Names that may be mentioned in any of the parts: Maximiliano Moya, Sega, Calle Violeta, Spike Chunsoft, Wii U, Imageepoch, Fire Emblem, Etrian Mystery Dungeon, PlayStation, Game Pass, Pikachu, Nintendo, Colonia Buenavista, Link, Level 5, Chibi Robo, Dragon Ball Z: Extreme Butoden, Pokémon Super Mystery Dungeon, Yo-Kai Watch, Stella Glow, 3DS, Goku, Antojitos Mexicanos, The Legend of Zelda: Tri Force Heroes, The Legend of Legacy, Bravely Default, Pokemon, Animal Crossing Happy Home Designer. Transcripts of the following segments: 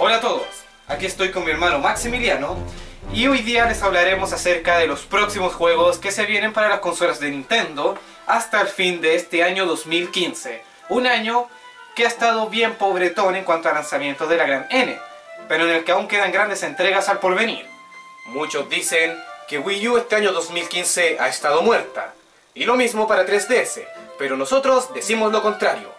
Hola a todos, aquí estoy con mi hermano Maximiliano y hoy día les hablaremos acerca de los próximos juegos que se vienen para las consolas de Nintendo hasta el fin de este año 2015, un año que ha estado bien pobretón en cuanto a lanzamientos de la gran N, pero en el que aún quedan grandes entregas al porvenir. Muchos dicen que Wii U este año 2015 ha estado muerta, y lo mismo para 3DS, pero nosotros decimos lo contrario,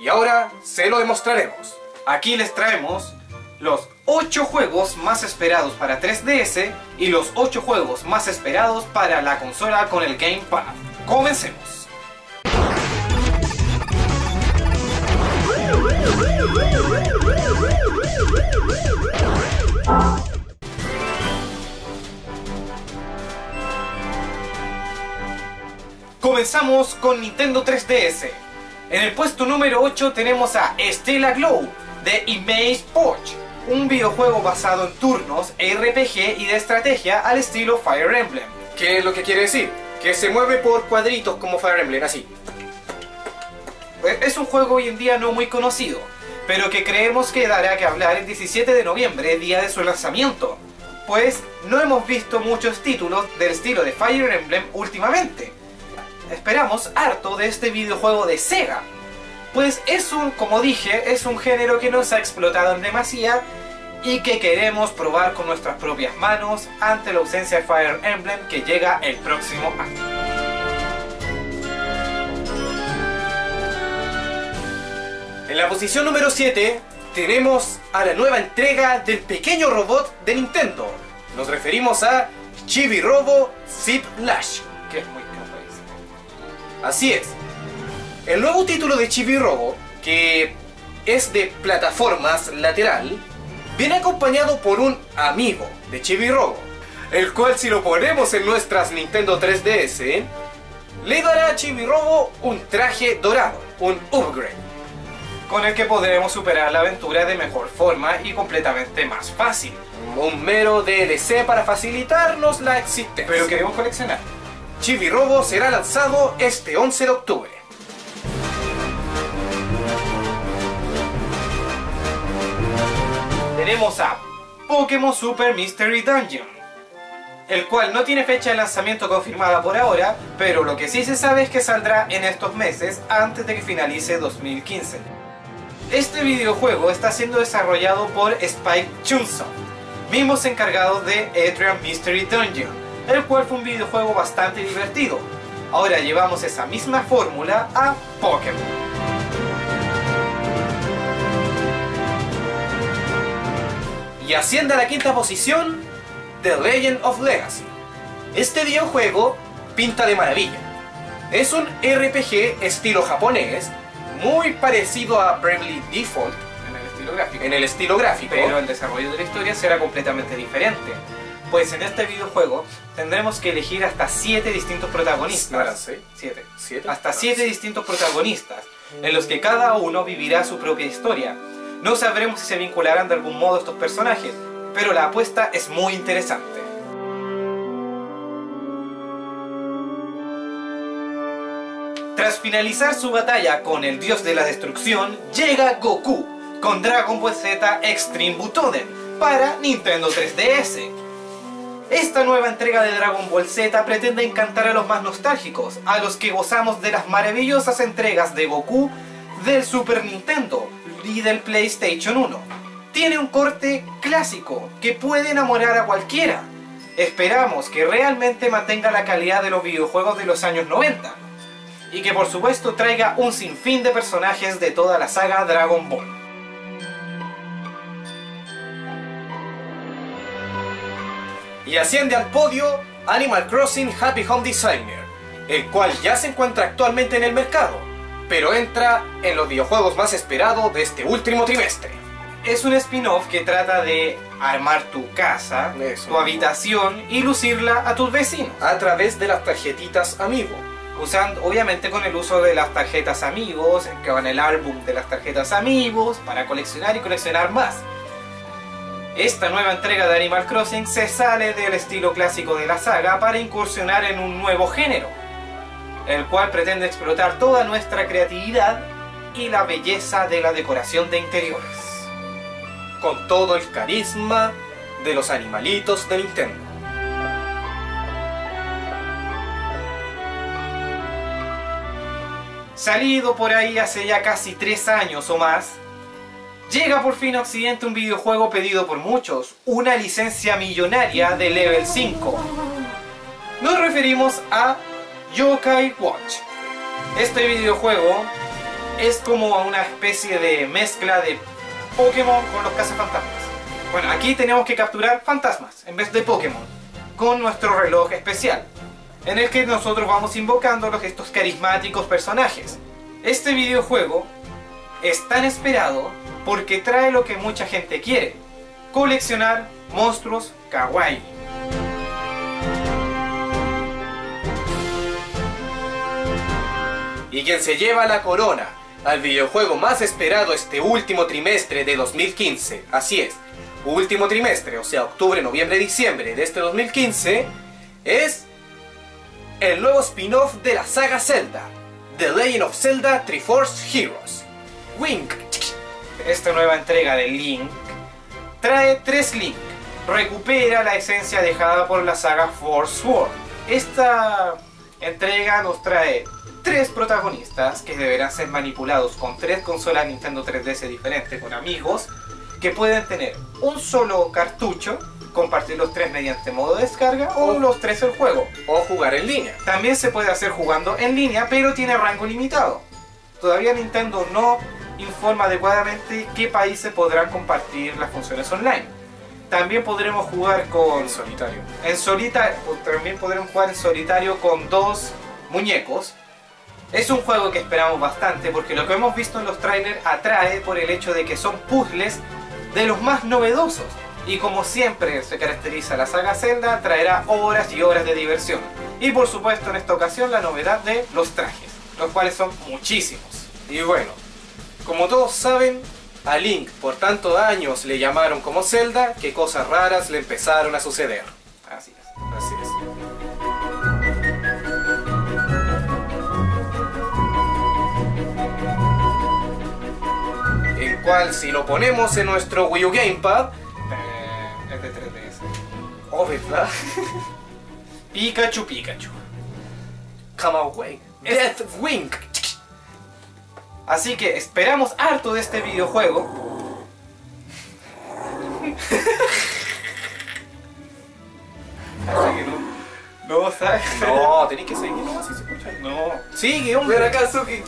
y ahora se lo demostraremos. Aquí les traemos los 8 juegos más esperados para 3DS y los 8 juegos más esperados para la consola con el Game Pass. ¡Comencemos! Comenzamos con Nintendo 3DS. En el puesto número 8 tenemos a Stella Glow de Imageepoch, un videojuego basado en turnos, RPG y de estrategia al estilo Fire Emblem. ¿Qué es lo que quiere decir? Que se mueve por cuadritos como Fire Emblem, así. Es un juego hoy en día no muy conocido, pero que creemos que dará que hablar el 17 de noviembre, día de su lanzamiento, pues no hemos visto muchos títulos del estilo de Fire Emblem últimamente. Esperamos harto de este videojuego de Sega, pues como dije, es un género que nos ha explotado en demasía y que queremos probar con nuestras propias manos ante la ausencia de Fire Emblem que llega el próximo año. En la posición número 7 tenemos a la nueva entrega del pequeño robot de Nintendo. Nos referimos a Chibi Robo Zip Lash, que es muy caparísimo. Así es. El nuevo título de Chibi Robo, que es de plataformas lateral, viene acompañado por un amigo de Chibi Robo, el cual si lo ponemos en nuestras Nintendo 3DS, le dará a Chibi Robo un traje dorado, un upgrade, con el que podremos superar la aventura de mejor forma y completamente más fácil. Un mero DLC para facilitarnos la existencia. Pero queremos coleccionar. Chibi Robo será lanzado este 11 de octubre. Tenemos a Pokémon Super Mystery Dungeon, el cual no tiene fecha de lanzamiento confirmada por ahora, pero lo que sí se sabe es que saldrá en estos meses antes de que finalice 2015. Este videojuego está siendo desarrollado por Spike Chunsoft, mismos encargados de Etrian Mystery Dungeon, el cual fue un videojuego bastante divertido. Ahora llevamos esa misma fórmula a Pokémon. Y asciende a la quinta posición The Legend of Legacy. Este videojuego pinta de maravilla. Es un RPG estilo japonés, muy parecido a Bravely Default en el estilo gráfico, pero el desarrollo de la historia será completamente diferente, pues en este videojuego tendremos que elegir hasta 7 distintos protagonistas. Hasta 7 distintos protagonistas, en los que cada uno vivirá su propia historia. No sabremos si se vincularán de algún modo estos personajes, pero la apuesta es muy interesante. Tras finalizar su batalla con el dios de la destrucción, llega Goku con Dragon Ball Z: Extreme Butoden para Nintendo 3DS. Esta nueva entrega de Dragon Ball Z pretende encantar a los más nostálgicos, a los que gozamos de las maravillosas entregas de Goku del Super Nintendo y del PlayStation 1. Tiene un corte clásico que puede enamorar a cualquiera. Esperamos que realmente mantenga la calidad de los videojuegos de los años 90 y que por supuesto traiga un sinfín de personajes de toda la saga Dragon Ball. Y asciende al podio Animal Crossing Happy Home Designer, el cual ya se encuentra actualmente en el mercado, pero entra en los videojuegos más esperados de este último trimestre. Es un spin-off que trata de armar tu casa, tu habitación y lucirla a tus vecinos a través de las tarjetitas Amigo, usando obviamente con el uso de las tarjetas Amigos, con el álbum de las tarjetas Amigos para coleccionar y coleccionar más. Esta nueva entrega de Animal Crossing se sale del estilo clásico de la saga para incursionar en un nuevo género, el cual pretende explotar toda nuestra creatividad y la belleza de la decoración de interiores. con todo el carisma de los animalitos de Nintendo. Salido por ahí hace ya casi 3 años o más, llega por fin a Occidente un videojuego pedido por muchos, una licencia millonaria de Level 5. Nos referimos a Yo-Kai Watch. Este videojuego es como una especie de mezcla de Pokémon con los cazafantasmas. Bueno, aquí tenemos que capturar fantasmas en vez de Pokémon, con nuestro reloj especial, en el que nosotros vamos invocando a estos carismáticos personajes. Este videojuego es tan esperado porque trae lo que mucha gente quiere: coleccionar monstruos kawaii. Y quien se lleva la corona al videojuego más esperado este último trimestre de 2015, así es, último trimestre, o sea, octubre, noviembre, diciembre de este 2015, es el nuevo spin-off de la saga Zelda, The Legend of Zelda: Tri Force Heroes. Link. Esta nueva entrega de Link trae 3 Link, recupera la esencia dejada por la saga Force World. Esta entrega nos trae 3 protagonistas que deberán ser manipulados con 3 consolas Nintendo 3DS diferentes, con amigos que pueden tener un solo cartucho, compartir los 3 mediante modo de descarga o los 3 el juego, o jugar en línea. También se puede hacer jugando en línea, pero tiene rango limitado. Todavía Nintendo no informa adecuadamente qué países podrán compartir las funciones online. También podremos jugar con en solitario con 2 muñecos. Es un juego que esperamos bastante porque lo que hemos visto en los trailers atrae por el hecho de que son puzzles de los más novedosos. Y como siempre se caracteriza la saga Zelda, traerá horas y horas de diversión. Y por supuesto en esta ocasión la novedad de los trajes, los cuales son muchísimos. Y bueno, como todos saben, a Link por tantos años le llamaron como Zelda, que cosas raras le empezaron a suceder. Así es, así es. El cual, si lo ponemos en nuestro Wii U Gamepad, de 3DS. Oh, ¿verdad? Pikachu, Pikachu. Come away. Deathwing. Así que esperamos harto de este videojuego. Así que no. No, ¿sabes? No, tenés que seguir. No, si se escucha. No. Sigue, hombre. Pero acaso que...